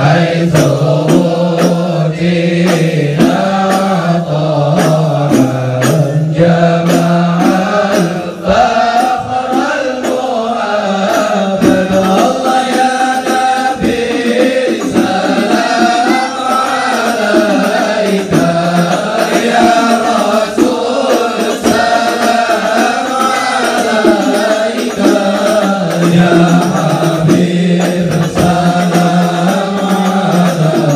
حيث أوتينا طاعا جمع الفخر المؤبد. الله يا نبي سلام عليك، يا رسول سلام عليك، يا حبيب سلام عليك.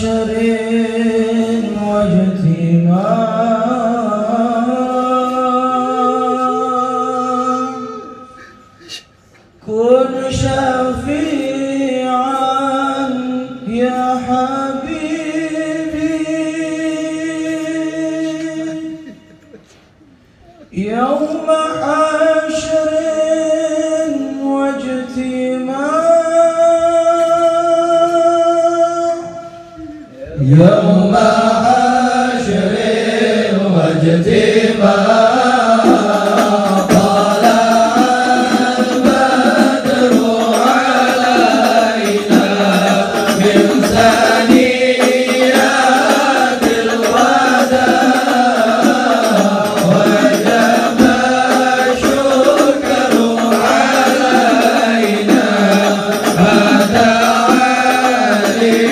حشر واجتماع، كن شفيعا يا حبيبي يوم حشر واجتماع، يوم حشر واجتماع، طلع البدر علينا من ثنيات الوداع، وجب الشكر علينا هذا علي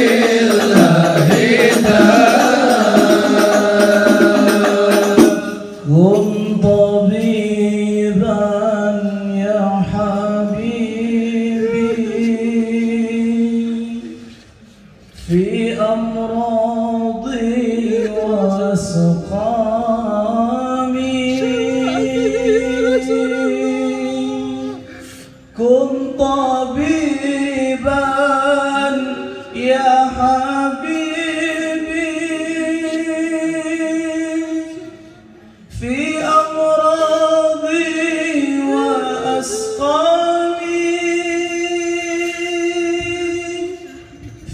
في أمراضي وسقامي، كن طبيبا يا حبيبي في أمراضي وأسقامي،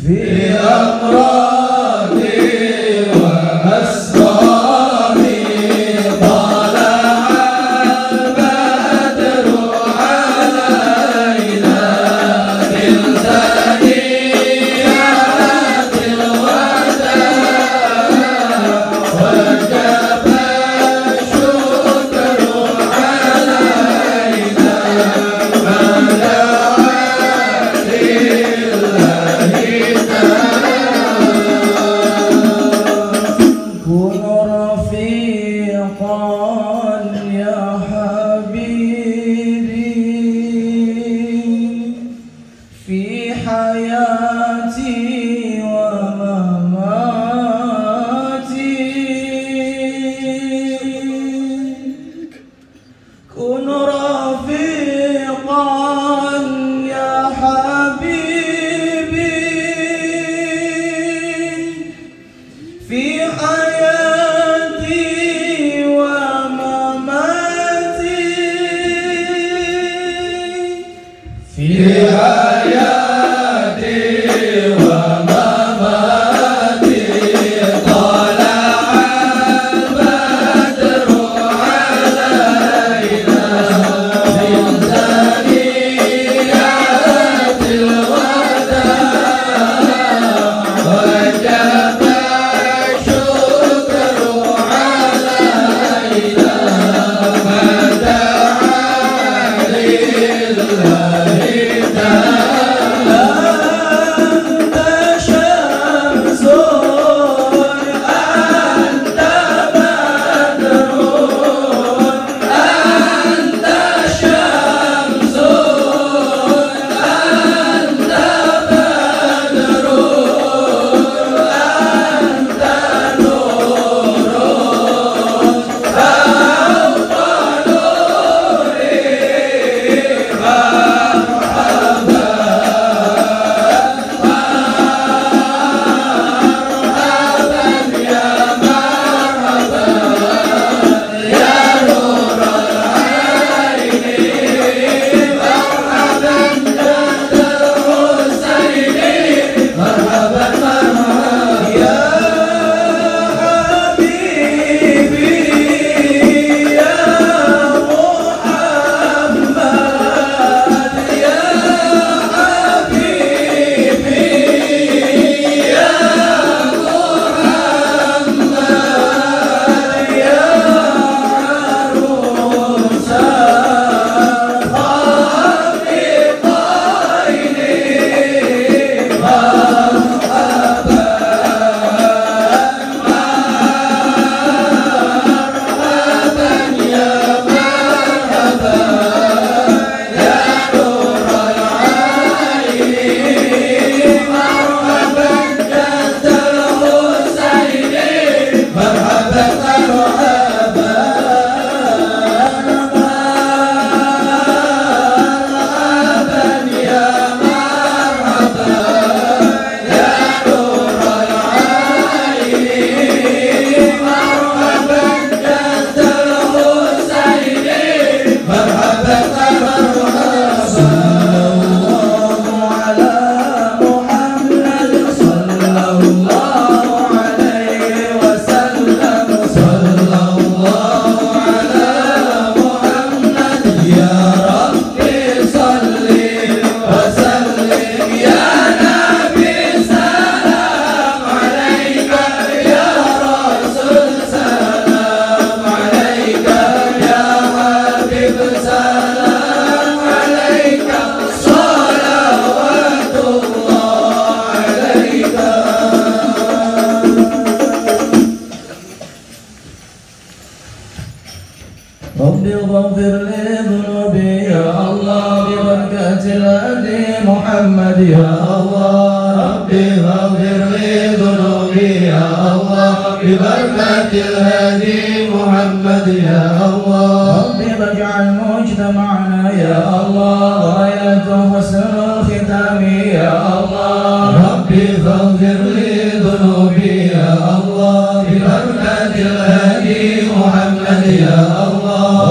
في أمراضي وأسقامي. واغفر لي ذنوبي يا الله ببركة الهدي محمد يا الله. ربي واغفر لي ذنوبي يا الله ببركة الهدي محمد يا الله. ربي واجعل مجتمعنا يا الله غاية حسن ختام يا الله. ربي واغفر لي ذنوبي يا الله ببركة الهدي محمد يا الله.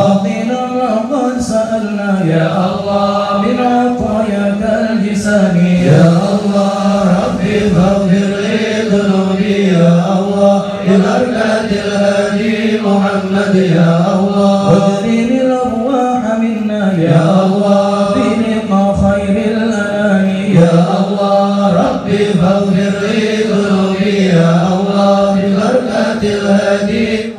ربنا وقد سألنا يا الله من عطاياك الجسام يا الله. ربي فاغفر لي ذنوبي يا الله ببركة الهدي محمد يا الله. واجعل الأرواح منا يا الله بلقاء خير الأنام يا الله. ربي فاغفر لي ذنوبي يا الله ببركة الهدي